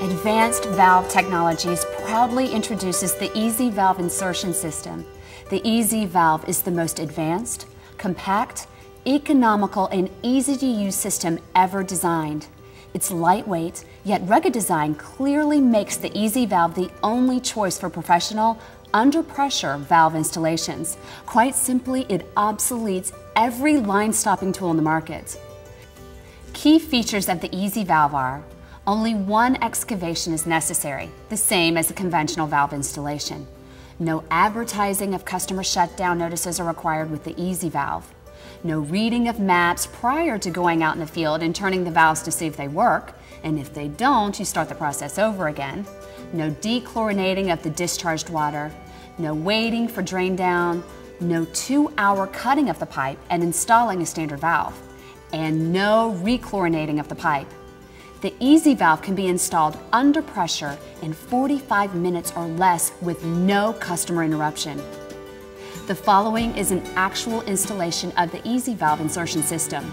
Advanced Valve Technologies proudly introduces the Easy Valve Insertion System. The Easy Valve is the most advanced, compact, economical, and easy-to-use system ever designed. Its lightweight, yet rugged design clearly makes the Easy Valve the only choice for professional, under-pressure valve installations. Quite simply, it obsoletes every line-stopping tool in the market. Key features of the Easy Valve are: only one excavation is necessary, the same as a conventional valve installation. No advertising of customer shutdown notices are required with the Easy Valve. No reading of maps prior to going out in the field and turning the valves to see if they work, and if they don't, you start the process over again. No dechlorinating of the discharged water. No waiting for drain down. No 2-hour cutting of the pipe and installing a standard valve. And no rechlorinating of the pipe. The Easy Valve can be installed under pressure in 45 minutes or less with no customer interruption. The following is an actual installation of the Easy Valve Insertion System.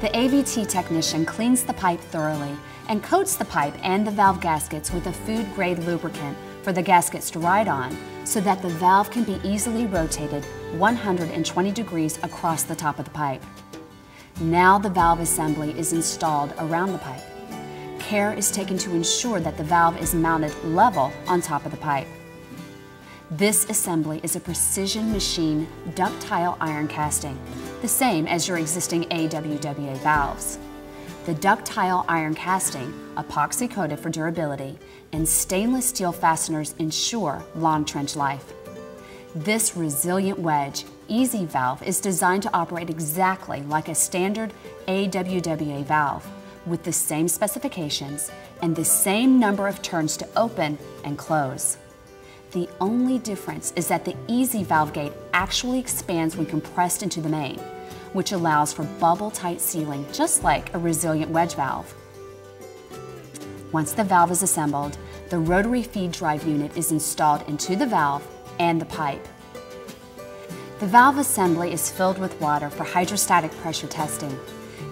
The AVT technician cleans the pipe thoroughly and coats the pipe and the valve gaskets with a food-grade lubricant for the gaskets to ride on so that the valve can be easily rotated 120 degrees across the top of the pipe. Now the valve assembly is installed around the pipe. Care is taken to ensure that the valve is mounted level on top of the pipe. This assembly is a precision machine ductile iron casting, the same as your existing AWWA valves. The ductile iron casting, epoxy-coated for durability, and stainless steel fasteners ensure long trench life. This resilient wedge Easy Valve is designed to operate exactly like a standard AWWA valve, with the same specifications and the same number of turns to open and close. The only difference is that the Easy Valve gate actually expands when compressed into the main, which allows for bubble-tight sealing just like a resilient wedge valve. Once the valve is assembled, the rotary feed drive unit is installed into the valve and the pipe. The valve assembly is filled with water for hydrostatic pressure testing.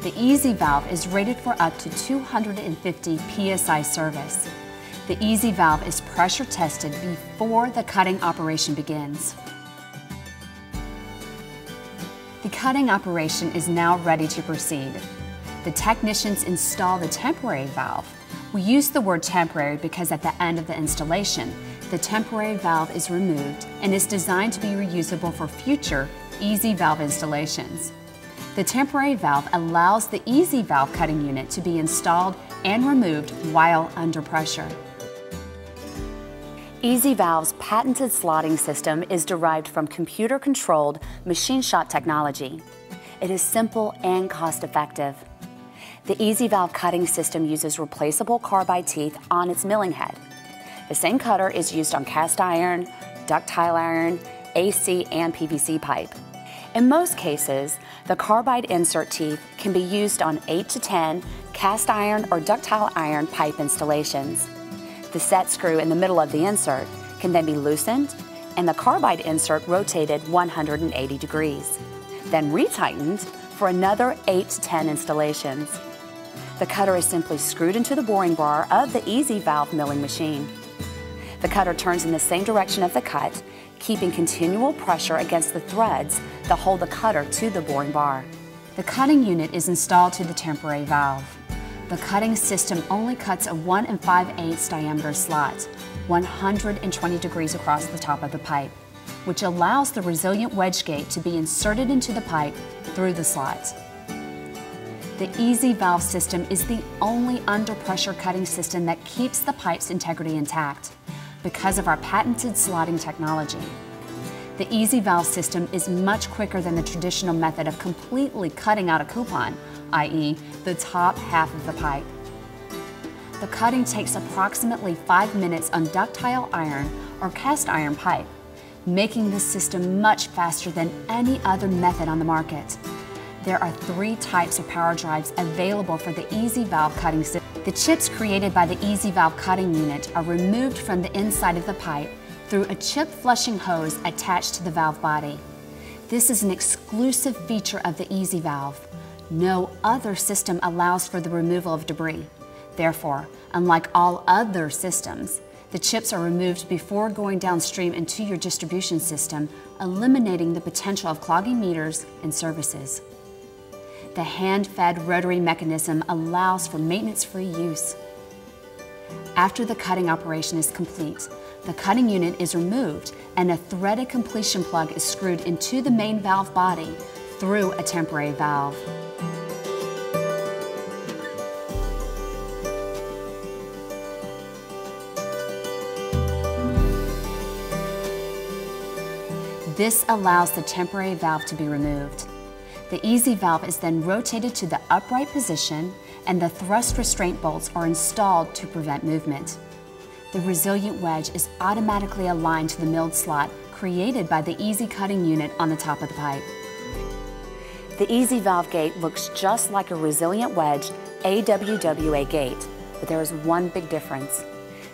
The Easy Valve is rated for up to 250 psi service. The Easy Valve is pressure tested before the cutting operation begins. The cutting operation is now ready to proceed. The technicians install the temporary valve. We use the word temporary because at the end of the installation, the temporary valve is removed and is designed to be reusable for future Easy Valve installations. The temporary valve allows the Easy Valve cutting unit to be installed and removed while under pressure. Easy Valve's patented slotting system is derived from computer-controlled machine shop technology. It is simple and cost-effective. The Easy Valve cutting system uses replaceable carbide teeth on its milling head. The same cutter is used on cast iron, ductile iron, AC, and PVC pipe. In most cases, the carbide insert teeth can be used on 8 to 10 cast iron or ductile iron pipe installations. The set screw in the middle of the insert can then be loosened and the carbide insert rotated 180 degrees, then retightened for another 8 to 10 installations. The cutter is simply screwed into the boring bar of the Easy Valve milling machine. The cutter turns in the same direction of the cut, keeping continual pressure against the threads that hold the cutter to the boring bar. The cutting unit is installed to the temporary valve. The cutting system only cuts a 1 5/8 diameter slot, 120 degrees across the top of the pipe, which allows the resilient wedge gate to be inserted into the pipe through the slot. The Easy Valve system is the only under-pressure cutting system that keeps the pipe's integrity intact, because of our patented slotting technology. The Easy Valve system is much quicker than the traditional method of completely cutting out a coupon, i.e., the top half of the pipe. The cutting takes approximately 5 minutes on ductile iron or cast iron pipe, making this system much faster than any other method on the market. There are 3 types of power drives available for the Easy Valve cutting system. The chips created by the Easy Valve cutting unit are removed from the inside of the pipe through a chip flushing hose attached to the valve body. This is an exclusive feature of the Easy Valve. No other system allows for the removal of debris. Therefore, unlike all other systems, the chips are removed before going downstream into your distribution system, eliminating the potential of clogging meters and services. The hand-fed rotary mechanism allows for maintenance-free use. After the cutting operation is complete, the cutting unit is removed and a threaded completion plug is screwed into the main valve body through a temporary valve. This allows the temporary valve to be removed. The easy valve is then rotated to the upright position and the thrust restraint bolts are installed to prevent movement. The resilient wedge is automatically aligned to the milled slot created by the easy cutting unit on the top of the pipe. The easy valve gate looks just like a resilient wedge AWWA gate, but there is one big difference.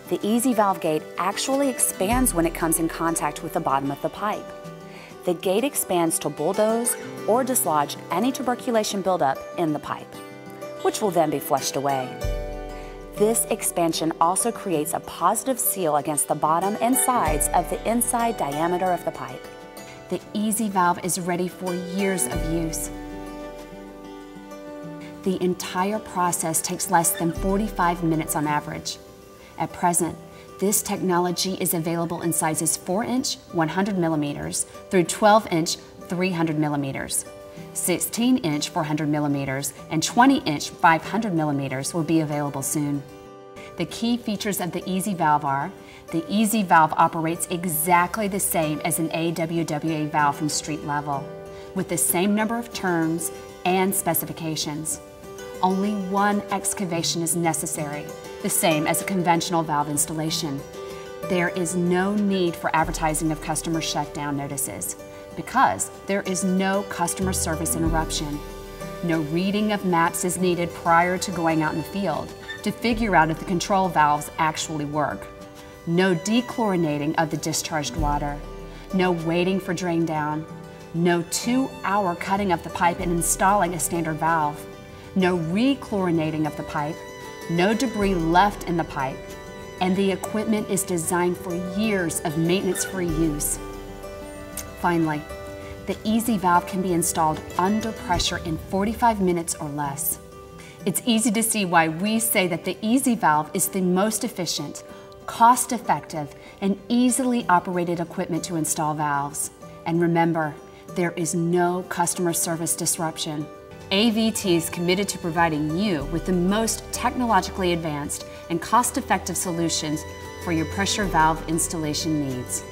The easy valve gate actually expands when it comes in contact with the bottom of the pipe. The gate expands to bulldoze or dislodge any tuberculation buildup in the pipe, which will then be flushed away. This expansion also creates a positive seal against the bottom and sides of the inside diameter of the pipe. The easy valve is ready for years of use. The entire process takes less than 45 minutes on average. At present, this technology is available in sizes 4-inch 100 millimeters through 12-inch 300 millimeters. 16-inch 400 millimeters and 20-inch 500 millimeters will be available soon. The key features of the Easy Valve are: the Easy Valve operates exactly the same as an AWWA valve from street level, with the same number of turns and specifications. Only one excavation is necessary, the same as a conventional valve installation. There is no need for advertising of customer shutdown notices because there is no customer service interruption. No reading of maps is needed prior to going out in the field to figure out if the control valves actually work. No dechlorinating of the discharged water. No waiting for drain down. No 2-hour cutting of the pipe and installing a standard valve. No rechlorinating of the pipe. No debris left in the pipe, and the equipment is designed for years of maintenance-free use. Finally, the Easy Valve can be installed under pressure in 45 minutes or less. It's easy to see why we say that the Easy Valve is the most efficient, cost-effective, and easily operated equipment to install valves. And remember, there is no customer service disruption. AVT is committed to providing you with the most technologically advanced and cost-effective solutions for your pressure valve installation needs.